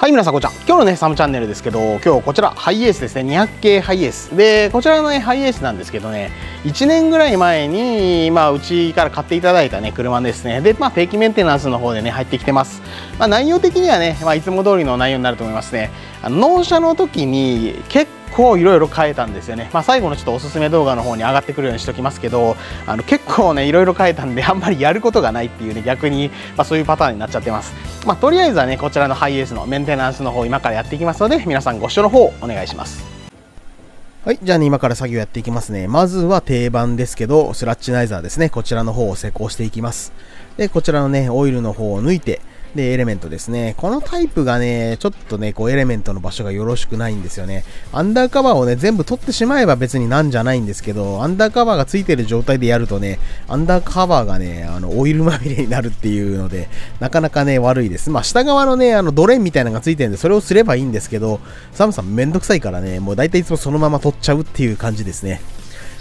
はい、皆さんこんにちは。今日のねサムチャンネルですけど、今日こちらハイエースですね、200系ハイエースで、こちらのねハイエースなんですけどね、1年ぐらい前にまあうちから買っていただいたね車ですね。でまあ定期メンテナンスの方でね入ってきてます。まあ、内容的にはね、まあ、いつも通りの内容になると思いますね。納車の時に結構いろいろ変えたんですよね。まあ、最後のちょっとおすすめ動画の方に上がってくるようにしておきますけど、結構ねいろいろ変えたんで、あんまりやることがないっていうね、逆に、まあ、そういうパターンになっちゃってます。まあ、とりあえずはねこちらのハイエースのメンテナンスの方今からやっていきますので、皆さんご視聴の方お願いします。はい、じゃあね、今から作業やっていきますね。まずは定番ですけど、スラッチナイザーですね。こちらの方を施工していきます。でこちらのねオイルの方を抜いて、でエレメントですね。このタイプがねちょっとねこうエレメントの場所がよろしくないんですよね。アンダーカバーをね全部取ってしまえば別になんじゃないんですけど、アンダーカバーがついてる状態でやるとね、アンダーカバーがねオイルまみれになるっていうので、なかなかね悪いです。まあ下側のねドレーンみたいなのがついてるんで、それをすればいいんですけど、サムさんめんどくさいからね、もう大体いつもそのまま取っちゃうっていう感じですね。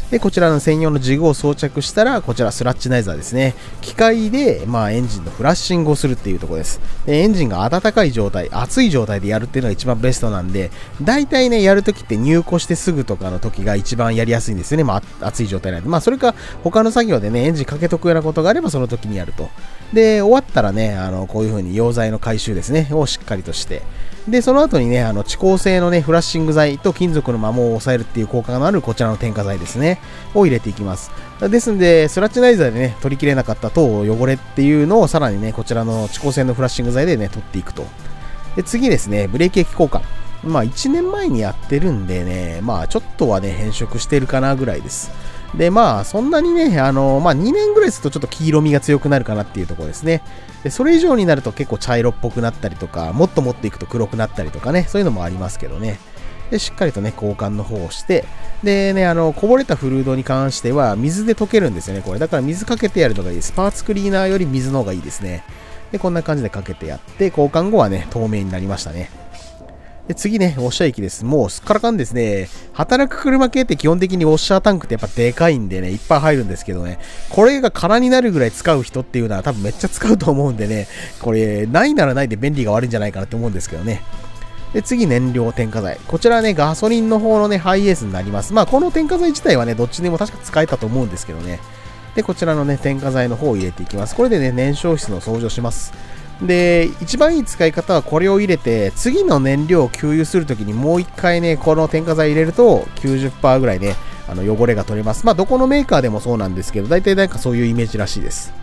でこちらの専用のジグを装着したら、こちらスラッチナイザーですね。機械で、まあ、エンジンのフラッシングをするっていうところです。でエンジンが温かい状態、熱い状態でやるっていうのが一番ベストなんで、大体ねやるときって入庫してすぐとかの時が一番やりやすいんですよね。まあ、熱い状態なんで、まあ、それか他の作業でねエンジンかけとくようなことがあればその時にやると。で終わったらねこういう風に溶剤の回収ですねをしっかりとして、でその後にね遅効性のねフラッシング剤と金属の摩耗を抑えるっていう効果のあるこちらの添加剤ですねを入れていきます。ですのでスラッチナイザーでね取りきれなかった等汚れっていうのをさらにねこちらの遅効性のフラッシング剤でね取っていくと。で次ですね、ブレーキ液交換、まあ1年前にやってるんでね、まあちょっとはね変色してるかなぐらいです。でまあそんなにねまあ、2年ぐらいするとちょっと黄色みが強くなるかなっていうところですね。でそれ以上になると結構茶色っぽくなったりとか、もっと持っていくと黒くなったりとかね、そういうのもありますけどね。でしっかりとね交換の方をして、でねこぼれたフルードに関しては水で溶けるんですよね、これ。だから水かけてやるのがいいです。パーツクリーナーより水の方がいいですね。でこんな感じでかけてやって、交換後はね透明になりましたね。で次ね、ウォッシャー液です。もうすっからかんですね。働く車系って基本的にウォッシャータンクってやっぱでかいんでね、いっぱい入るんですけどね、これが空になるぐらい使う人っていうのは多分めっちゃ使うと思うんでね、これないならないで便利が悪いんじゃないかなって思うんですけどね。で次、燃料添加剤。こちらね、ガソリンの方のね、ハイエースになります。まあこの添加剤自体はね、どっちでも確か使えたと思うんですけどね。で、こちらのね、添加剤の方を入れていきます。これでね、燃焼室の掃除をします。で一番いい使い方はこれを入れて、次の燃料を給油するときにもう1回ねこの添加剤入れると 90% ぐらいね汚れが取れます。まあどこのメーカーでもそうなんですけど、大体なんかそういうイメージらしいです。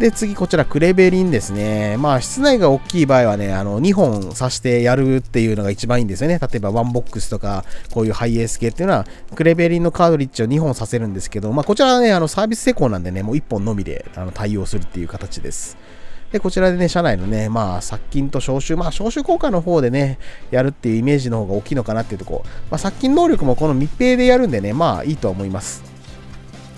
で次、こちらクレベリンですね。まあ室内が大きい場合はね2本挿してやるっていうのが一番いいんですよね。例えばワンボックスとかこういうハイエース系っていうのはクレベリンのカートリッジを2本挿せるんですけど、まあこちらはねサービス施工なんでね、もう1本のみで対応するっていう形です。でこちらでね、車内のね、まあ、殺菌と消臭、まあ、消臭効果の方でね、やるっていうイメージの方が大きいのかなっていうところ、まあ、殺菌能力もこの密閉でやるんでね、まあ、いいとは思います。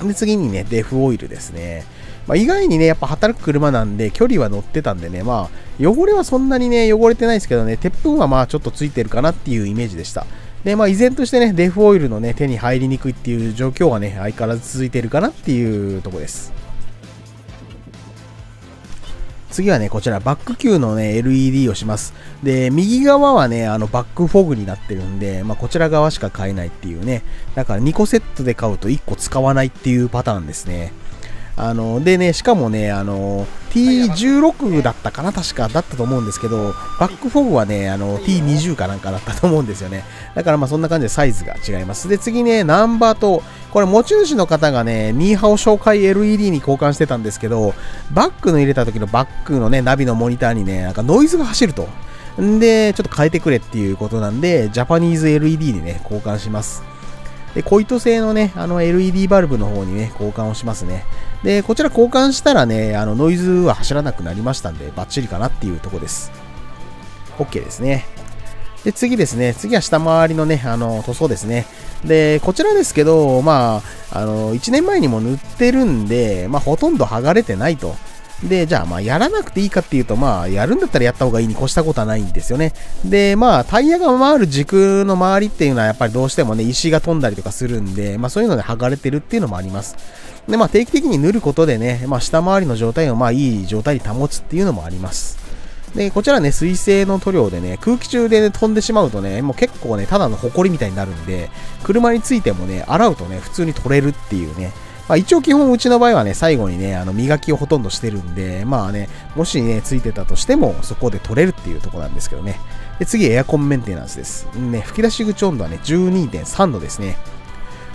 で、次にね、デフオイルですね。まあ、意外にね、やっぱ働く車なんで、距離は乗ってたんでね、まあ、汚れはそんなにね、汚れてないですけどね、てっぷんはまあ、ちょっとついてるかなっていうイメージでした。で、まあ、依然としてね、デフオイルのね、手に入りにくいっていう状況はね、相変わらず続いてるかなっていうところです。次はね、こちらバック球のね、LED をします。で、右側はね、バックフォグになってるんで、まあ、こちら側しか買えないっていうね。だから2個セットで買うと1個使わないっていうパターンですね。でね、しかもね、T16 だったかな、確かだったと思うんですけど、バックフォグはね、T20 かなんかだったと思うんですよね。だからまあそんな感じでサイズが違います。で、次ね、ナンバーと、これ持ち主の方がね、ニーハオ紹介 LED に交換してたんですけど、バックの入れた時のバックのね、ナビのモニターにね、なんかノイズが走ると。んで、ちょっと変えてくれっていうことなんで、ジャパニーズ LED にね、交換します。で、コイト製のね、LED バルブの方にね、交換をしますね。で、こちら交換したらね、ノイズは走らなくなりましたんで、バッチリかなっていうとこです。OK ですね。で、次ですね。次は下回りのね、塗装ですね。で、こちらですけど、まあ、1年前にも塗ってるんで、まあ、ほとんど剥がれてないと。で、じゃあ、まあ、やらなくていいかっていうと、まあ、やるんだったらやった方がいいに越したことはないんですよね。で、まあ、タイヤが回る軸の周りっていうのは、やっぱりどうしてもね、石が飛んだりとかするんで、まあ、そういうので剥がれてるっていうのもあります。で、まあ、定期的に塗ることでね、まあ、下回りの状態を、まあ、いい状態に保つっていうのもあります。で、こちらね、水性の塗料でね、空気中で、ね、飛んでしまうとね、もう結構ね、ただの埃みたいになるんで、車についてもね、洗うとね、普通に取れるっていうね。まあ一応基本うちの場合はね、最後にね、磨きをほとんどしてるんで、まあね、もしね、ついてたとしても、そこで取れるっていうところなんですけどね。で、次、エアコンメンテナンスです。ね、吹き出し口温度はね、12.3 度ですね。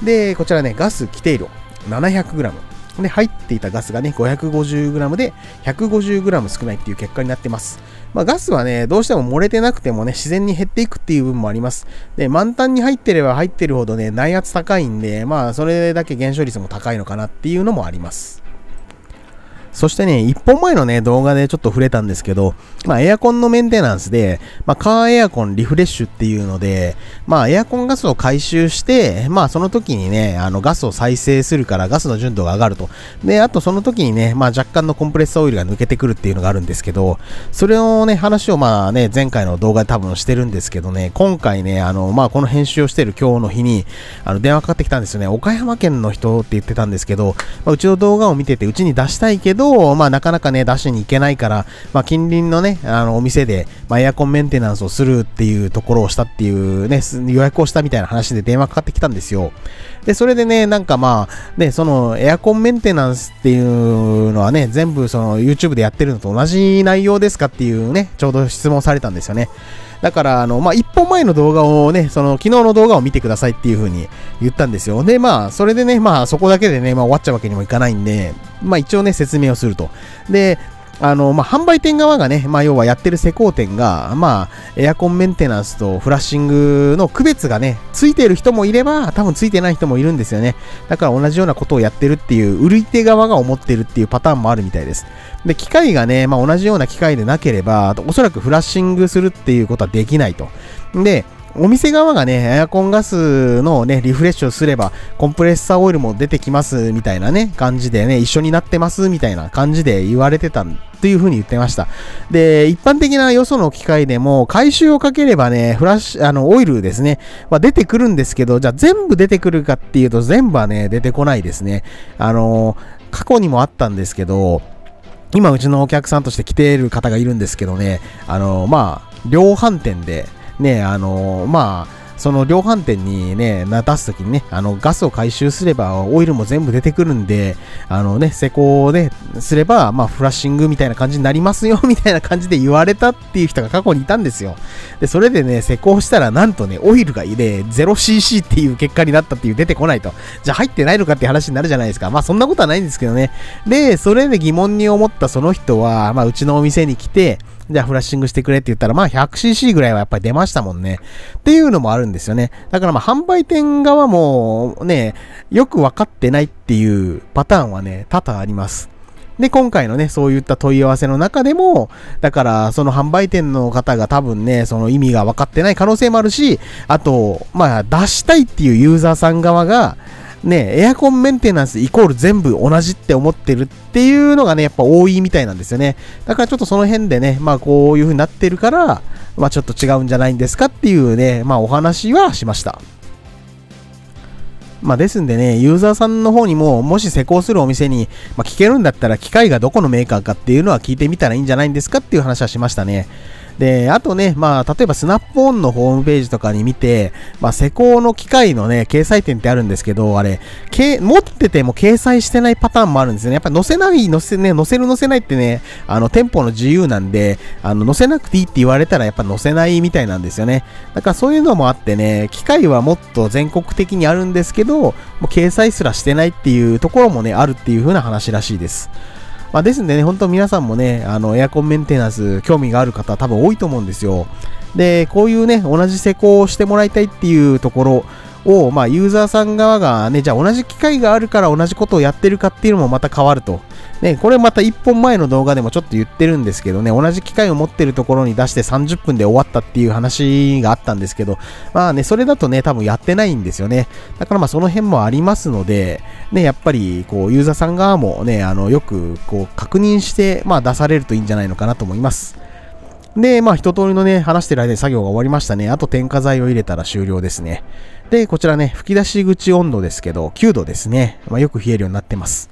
で、こちらね、ガス規定量、700g。で、入っていたガスがね、550g で、150g 少ないっていう結果になってます。まあ、ガスはね、どうしても漏れてなくてもね、自然に減っていくっていう部分もあります。で、満タンに入ってれば入ってるほどね、内圧高いんで、まあ、それだけ減少率も高いのかなっていうのもあります。そしてね、1本前のね、動画でちょっと触れたんですけど、まあ、エアコンのメンテナンスで、まあ、カーエアコンリフレッシュっていうので、まあ、エアコンガスを回収して、まあ、その時にね、ガスを再生するからガスの純度が上がると。で、あとその時にね、まあ、若干のコンプレッサーオイルが抜けてくるっていうのがあるんですけど、それをね、話をまあね、前回の動画で多分してるんですけどね、今回ね、まあ、この編集をしてる今日の日に、電話かかってきたんですよね。岡山県の人って言ってたんですけど、まあ、うちの動画を見てて、うちに出したいけど、まあ、なかなかね、出しに行けないから、まあ、近隣のね、お店で、まあ、エアコンメンテナンスをするっていうところをしたっていうね、予約をしたみたいな話で電話かかってきたんですよ。で、それでね、なんかまあ、ね、その、エアコンメンテナンスっていうのはね、全部その、YouTube でやってるのと同じ内容ですかっていうね、ちょうど質問されたんですよね。だから、まあ、一本前の動画をね、その、昨日の動画を見てくださいっていう風に言ったんですよ。で、まあ、それでね、まあ、そこだけでね、まあ、終わっちゃうわけにもいかないんで、まあ、一応ね、説明をすると。で、まあ、販売店側がね、まあ、要はやってる施工店が、まあ、エアコンメンテナンスとフラッシングの区別がね、ついてる人もいれば、多分ついてない人もいるんですよね。だから同じようなことをやってるっていう、売り手側が思ってるっていうパターンもあるみたいです。で、機械がね、まあ、同じような機械でなければ、おそらくフラッシングするっていうことはできないと。で、お店側がね、エアコンガスのね、リフレッシュをすれば、コンプレッサーオイルも出てきます、みたいなね、感じでね、一緒になってます、みたいな感じで言われてたというふうに言ってました。で、一般的なよその機械でも、回収をかければね、オイルですね、まあ、出てくるんですけど、じゃあ全部出てくるかっていうと、全部はね、出てこないですね。過去にもあったんですけど、今うちのお客さんとして来ている方がいるんですけどね、まあ、量販店で、ね、まあ、その量販店にね、出すときにね、ガスを回収すれば、オイルも全部出てくるんで、ね、施工をね、すれば、まあ、フラッシングみたいな感じになりますよ、みたいな感じで言われたっていう人が過去にいたんですよ。で、それでね、施工したら、なんとね、オイルがね、0cc っていう結果になったっていう、出てこないと。じゃあ入ってないのかっていう話になるじゃないですか。まあ、そんなことはないんですけどね。で、それで疑問に思ったその人は、まあ、うちのお店に来て、じゃあフラッシングしてくれって言ったら、まあ 100cc ぐらいはやっぱり出ましたもんね。っていうのもあるんですよね。だからまあ販売店側もね、よくわかってないっていうパターンはね、多々あります。で、今回のね、そういった問い合わせの中でも、だから、その販売店の方が多分ね、その意味が分かってない可能性もあるし、あと、まあ出したいっていうユーザーさん側が、ね、エアコンメンテナンスイコール全部同じって思ってるっていうのがね、やっぱ多いみたいなんですよね。だからちょっとその辺でね、まあこういう風になってるから、まあちょっと違うんじゃないんですかっていうね、まあお話はしました。まあですんでね、ユーザーさんの方にも、もし施工するお店に、まあ聞けるんだったら機械がどこのメーカーかっていうのは聞いてみたらいいんじゃないんですかっていう話はしましたね。で、あとね、まあ、例えばスナップオンのホームページとかに見て、まあ、施工の機械のね、掲載店ってあるんですけど、あれ、持ってても掲載してないパターンもあるんですよね。やっぱ載せる載せないってね、店舗の自由なんで、載せなくていいって言われたらやっぱ載せないみたいなんですよね。だからそういうのもあってね、機械はもっと全国的にあるんですけど、もう掲載すらしてないっていうところもね、あるっていう風な話らしいです。まあですんでね、本当皆さんもね、エアコンメンテナンス興味がある方多分多いと思うんですよ。で、こういうね、同じ施工をしてもらいたいっていうところを、まあユーザーさん側がね、じゃあ同じ機会があるから同じことをやってるかっていうのもまた変わると。ね、これまた一本前の動画でもちょっと言ってるんですけどね、同じ機械を持ってるところに出して30分で終わったっていう話があったんですけど、まあね、それだとね、多分やってないんですよね。だからまあその辺もありますので、ね、やっぱりこうユーザーさん側もね、よくこう確認して、まあ出されるといいんじゃないのかなと思います。で、まあ一通りのね、話してる間に作業が終わりましたね。あと添加剤を入れたら終了ですね。で、こちらね、吹き出し口温度ですけど、9度ですね。まあよく冷えるようになってます。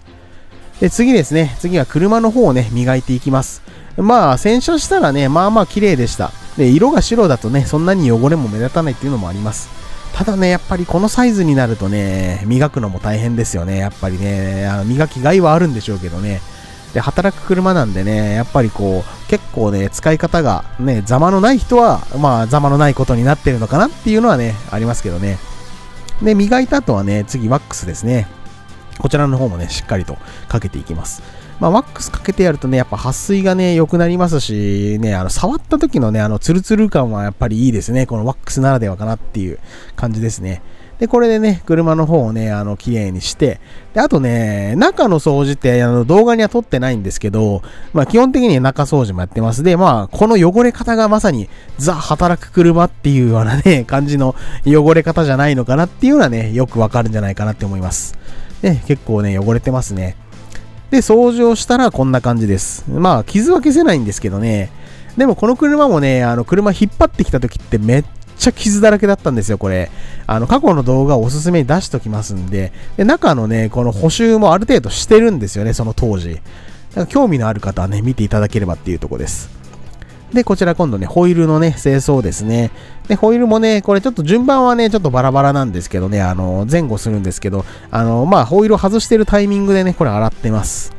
で、次ですね。次は車の方をね、磨いていきます。まあ洗車したらね、まあまあ綺麗でした。で、色が白だとね、そんなに汚れも目立たないっていうのもあります。ただね、やっぱりこのサイズになるとね、磨くのも大変ですよね。やっぱりね、磨きがいはあるんでしょうけどね。で、働く車なんでね、やっぱりこう、結構ね、使い方がね、ざまのない人は、まあざまのないことになってるのかなっていうのはね、ありますけどね。で、磨いた後はね、次ワックスですね。こちらの方もね、しっかりとかけていきます。まあ、ワックスかけてやるとね、やっぱ撥水がね、良くなりますし、ね、触った時のね、ツルツル感はやっぱりいいですね。このワックスならではかなっていう感じですね。で、これでね、車の方をね、綺麗にして、で、あとね、中の掃除って、動画には撮ってないんですけど、まあ、基本的に中掃除もやってます。で、まあ、この汚れ方がまさに、ザ・働く車っていうようなね、感じの汚れ方じゃないのかなっていうのはね、よくわかるんじゃないかなって思います。で、結構ね、汚れてますね。で、掃除をしたらこんな感じです。まあ、傷は消せないんですけどね。でも、この車もね、車引っ張ってきた時ってめっちゃ傷だらけだったんですよ、これ。過去の動画をおすすめに出しときますんで。で、中のね、この補修もある程度してるんですよね、その当時。だから興味のある方はね、見ていただければっていうとこです。で、こちら今度ね、ホイールのね、清掃ですね。で、ホイールもね、これちょっと順番はね、ちょっとバラバラなんですけどね、前後するんですけど、まあ、ホイールを外してるタイミングでね、これ洗ってます。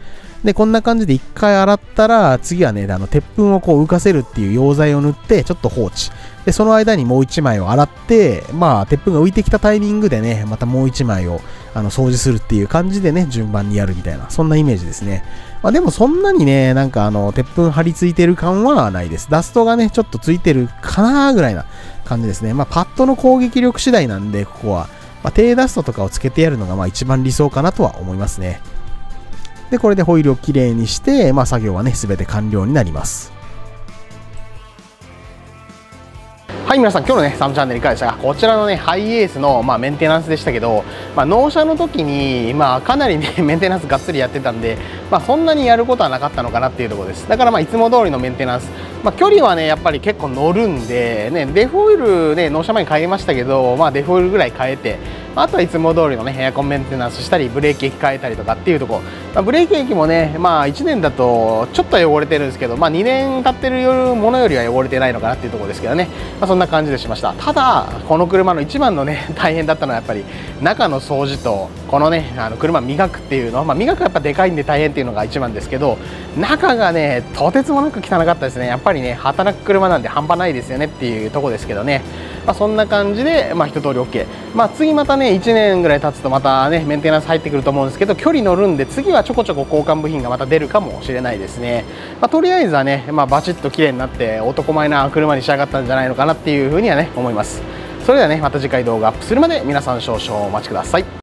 で、こんな感じで一回洗ったら、次はね、鉄粉をこう浮かせるっていう溶剤を塗って、ちょっと放置。で、その間にもう一枚を洗って、まあ、鉄粉が浮いてきたタイミングでね、またもう一枚を、掃除するっていう感じでね、順番にやるみたいな、そんなイメージですね。まあ、でもそんなにね、なんか鉄粉張り付いてる感はないです。ダストがね、ちょっとついてるかなーぐらいな感じですね。まあ、パッドの攻撃力次第なんで、ここは、まあ、低ダストとかをつけてやるのが、まあ、一番理想かなとは思いますね。で、これでホイールをきれいにして、まあ、作業はね、すべて完了になります。はい、皆さん、今日のね、サムチャンネルいかがでしたか？こちらのね、ハイエースの、まあ、メンテナンスでしたけど、まあ、納車の時に、まあ、かなりね、メンテナンスがっつりやってたんで、まあ、そんなにやることはなかったのかなっていうところです。だから、まあ、いつも通りのメンテナンス。まあ、距離はね、やっぱり結構乗るんで、ね、デフオイルね、納車前に変えましたけど、まあ、デフオイルぐらい変えて、あとはいつも通りのね、エアコンメンテナンスしたり、ブレーキ液変えたりとかっていうところ。まあ、ブレーキ液もね、まあ1年だとちょっとは汚れてるんですけど、まあ2年経ってるものよりは汚れてないのかなっていうところですけどね。まあ、そんな感じでしました。ただ、この車の一番のね、大変だったのはやっぱり中の掃除と、このね、車磨くっていうのは、まあ磨くはやっぱでかいんで大変っていうのが一番ですけど、中がね、とてつもなく汚かったですね。やっぱりね、働く車なんで半端ないですよねっていうところですけどね。まあ、そんな感じで、まあ、一通り OK。まあ、次またね、1年ぐらい経つとまたね、メンテナンス入ってくると思うんですけど、距離乗るんで、次はちょこちょこ交換部品がまた出るかもしれないですね。まあ、とりあえずはね、まあ、バチッと綺麗になって、男前な車に仕上がったんじゃないのかなっていうふうにはね、思います。それではね、また次回動画アップするまで皆さん少々お待ちください。